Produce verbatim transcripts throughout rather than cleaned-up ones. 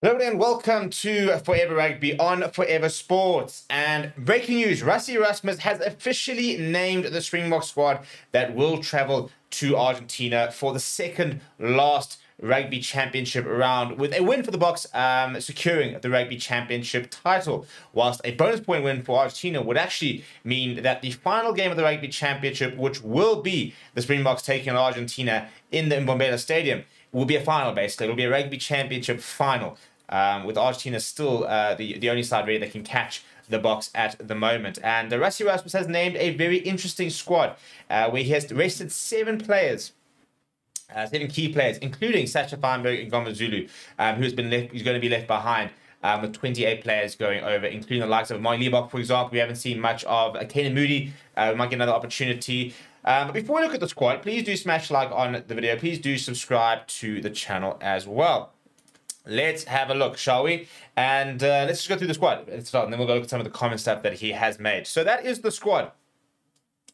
Hello and welcome to Forever Rugby on Forever Sports. And breaking news, Rassie Erasmus has officially named the Springboks squad that will travel to Argentina for the second last Rugby Championship round, with a win for the Boks um, securing the Rugby Championship title, whilst a bonus point win for Argentina would actually mean that the final game of the Rugby Championship, which will be the Springboks taking on Argentina in the Mbombela Stadium, will be a final, basically. It will be a Rugby Championship final, um, with Argentina still uh, the, the only side really that can catch the Boks at the moment. And the Rassie Erasmus has named a very interesting squad, uh, where he has rested seven players, Uh, seven key players, including Sacha Feinberg-Mngomezulu, um, who's been left, who's going to be left behind um, with twenty-eight players going over, including the likes of Manie Libbok, for example. We haven't seen much of uh, Canan Moodie. Uh, we might get another opportunity. Um, but before we look at the squad, please do smash like on the video. Please do subscribe to the channel as well. Let's have a look, shall we? And uh, let's just go through the squad. Let's start, and then we'll go look at some of the comment stuff that he has made. So that is the squad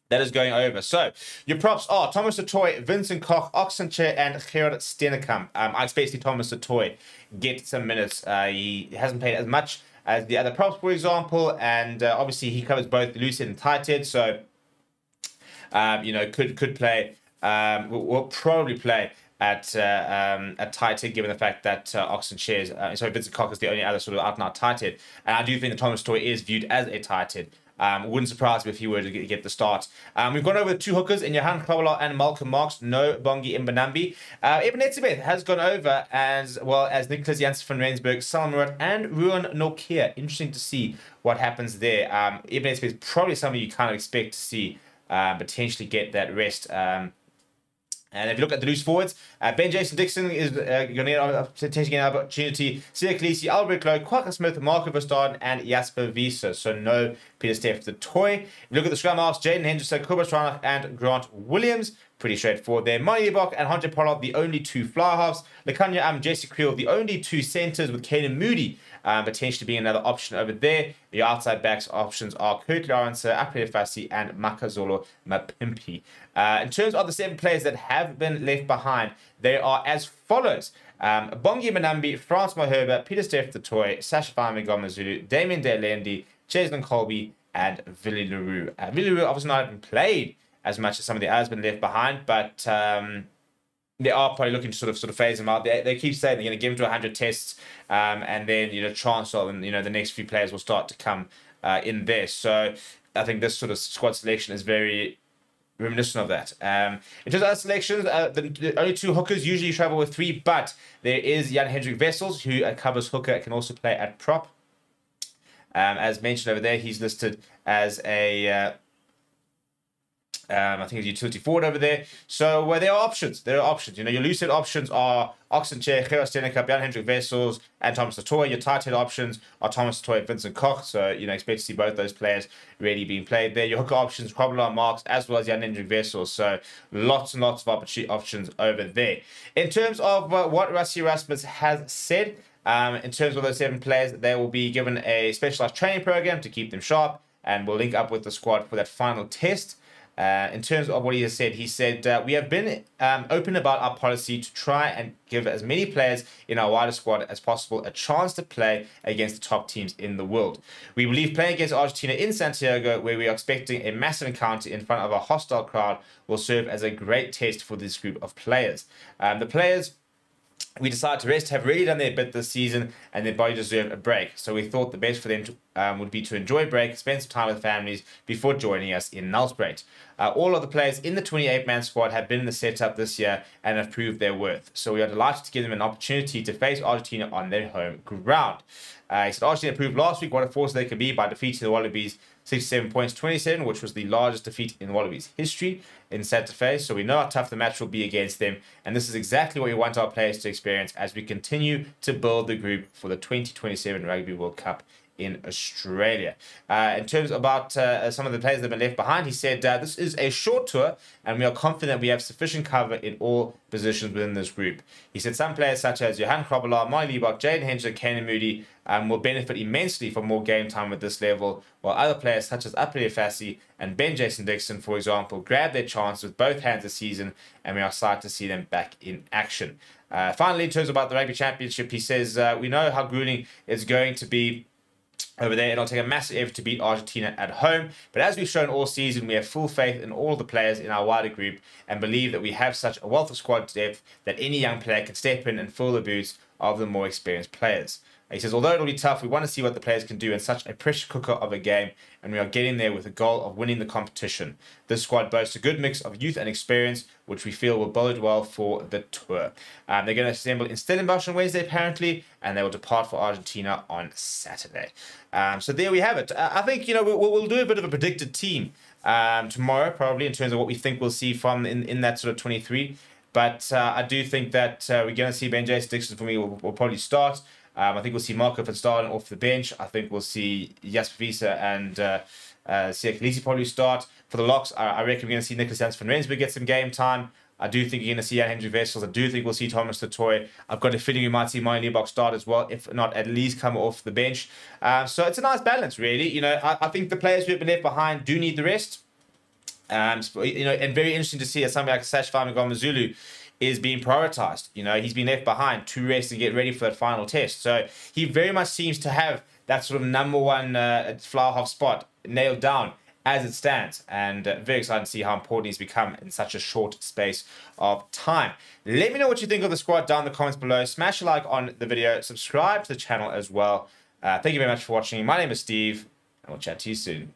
that is going over. So your props are Thomas du Toit, Vincent Koch, Ox Nché, and Gerhard Steenekamp. Um, I expect to see Thomas du Toit get some minutes. Uh, he hasn't played as much as the other props, for example, and uh, obviously he covers both loose head and tight head. So um, you know, could could play. Um, will probably play at uh, um, at tight head, given the fact that uh, Ox Nché is uh, sorry, Vincent Koch is the only other sort of out and out tight head, and I do think that Thomas du Toit is viewed as a tight head. Um, wouldn't surprise me if he were to get, get the start. Um, we've gone over two hookers in Johan Grobbelaar and Malcolm Marks. No Bongi Mbonambi. Uh, Eben Etzebeth has gone over, as well as Nicolaas Janse van Rensburg, Salmurat, and Ruan Nortje. Interesting to see what happens there. Um, Eben Etzebeth is probably somebody you kind of expect to see uh, potentially get that rest. Um, and if you look at the loose forwards, uh, Ben Jason Dixon is uh, going to get an potentially an opportunity. Siya Kolisi, Albert Lowe, Kwagga Smith, Marco van Staden, and Jasper Wiese. So no Peter-Steph du Toit. If you look at the scrum halves, Jaden Hendrikse, Cobus Reinach, and Grant Williams. Pretty straightforward there. Manie Libbok and Handre Pollard, the only two fly halves. Lukhanyo Am, Jesse Kriel, the only two centres, with Canan Moodie um, potentially being another option over there. The outside backs options are Kurt Lawrencer, Apele Fassi, and Makazolo Mapimpi. Uh, in terms of the seven players that have been left behind, they are as follows. Um, Bongi Mbonambi, Frans Malherbe, Peter-Steph du Toit, Sacha Feinberg-Mngomezulu, Damien Delandy, Cheslin Colby, and Willie le Roux. Uh, Willie le Roux obviously not even played as much as some of the others been left behind, but um, they are probably looking to sort of sort of phase them out. They, they keep saying they're going to give them to one hundred tests, um, and then you know transfer and you know the next few players will start to come uh, in there. So I think this sort of squad selection is very reminiscent of that. Um, in terms of other selections, uh, the, the only two hookers usually travel with three, but there is Jan-Hendrik Wessels, who uh, covers hooker, can also play at prop. Um, as mentioned over there, he's listed as a, uh, um, I think it's utility forward over there. So uh, there are options. There are options. You know, your loose head options are Ox Nché, Gerhard Steenekamp, Jan-Hendrik Wessels, and Thomas du Toit. Your tight head options are Thomas du Toit, Vincent Koch. So, you know, expect to see both those players really being played there. Your hooker options, Grobbelaar, Marks, as well as Jan-Hendrik Wessels. So lots and lots of options over there. In terms of uh, what Rassie Erasmus has said, Um, in terms of those seven players, they will be given a specialized training program to keep them sharp, and we'll link up with the squad for that final test. Uh, in terms of what he has said, he said, uh, we have been um, open about our policy to try and give as many players in our wider squad as possible a chance to play against the top teams in the world. We believe playing against Argentina in Santiago, where we are expecting a massive encounter in front of a hostile crowd, will serve as a great test for this group of players. Um, the players we decided to rest have really done their bit this season, and their body deserved a break. So we thought the best for them to, um, would be to enjoy a break, spend some time with families before joining us in Nelspruit. Uh, all of the players in the twenty-eight man squad have been in the setup this year and have proved their worth. So we are delighted to give them an opportunity to face Argentina on their home ground. Uh, he said Argentina proved last week what a force they could be by defeating the Wallabies sixty-seven points, twenty-seven, which was the largest defeat in Wallabies history in Santa Fe. So we know how tough the match will be against them, and this is exactly what we want our players to experience as we continue to build the group for the twenty twenty-seven Rugby World Cup in Australia. Uh, in terms about uh, some of the players that have been left behind, he said, uh, this is a short tour and we are confident we have sufficient cover in all positions within this group. He said some players such as Johan Grobbelaar, Manie Libbok, Jaden Hendrikse, Canan Moodie um, will benefit immensely from more game time at this level, while other players such as Apile Fassie and Ben Jason Dixon, for example, grab their chance with both hands this season, and we are excited to see them back in action. Uh, finally, in terms about the Rugby Championship, he says, uh, we know how grueling it's going to be over there. It'll take a massive effort to beat Argentina at home, but as we've shown all season, we have full faith in all the players in our wider group and believe that we have such a wealth of squad depth that any young player can step in and fill the boots of the more experienced players. He says, although it'll be tough, we want to see what the players can do in such a pressure cooker of a game, and we are getting there with the goal of winning the competition. This squad boasts a good mix of youth and experience, which we feel will bode well for the tour. Um, they're going to assemble in Stellenbosch on Wednesday, apparently, and they will depart for Argentina on Saturday. Um, so there we have it. I think, you know, we'll, we'll do a bit of a predicted team um, tomorrow, probably, in terms of what we think we'll see from in, in that sort of twenty-three. But uh, I do think that uh, we're going to see Ben Jason Dixon, for me, will, will probably start. Um, I think we'll see Marco van Staden off the bench. I think we'll see Jasper Wiese and uh, uh, Siya Kolisi probably start. For the locks, I, I reckon we're going to see Nicolaas Janse van Rensburg get some game time. I do think you're going to see Jan-Hendrik Wessels. I do think we'll see Thomas du Toit. I've got a feeling we might see Manie Libbok start as well, if not at least come off the bench. Uh, so it's a nice balance, really. You know, I, I think the players who have been left behind do need the rest. Um, you know, and very interesting to see that somebody like Sacha Feinberg-Mngomezulu is being prioritized. You know, he's been left behind to rest and get ready for that final test. So he very much seems to have that sort of number one uh, flower half spot nailed down as it stands. And uh, very excited to see how important he's become in such a short space of time. Let me know what you think of the squad down in the comments below. Smash a like on the video. Subscribe to the channel as well. Uh, thank you very much for watching. My name is Steve, and we'll chat to you soon.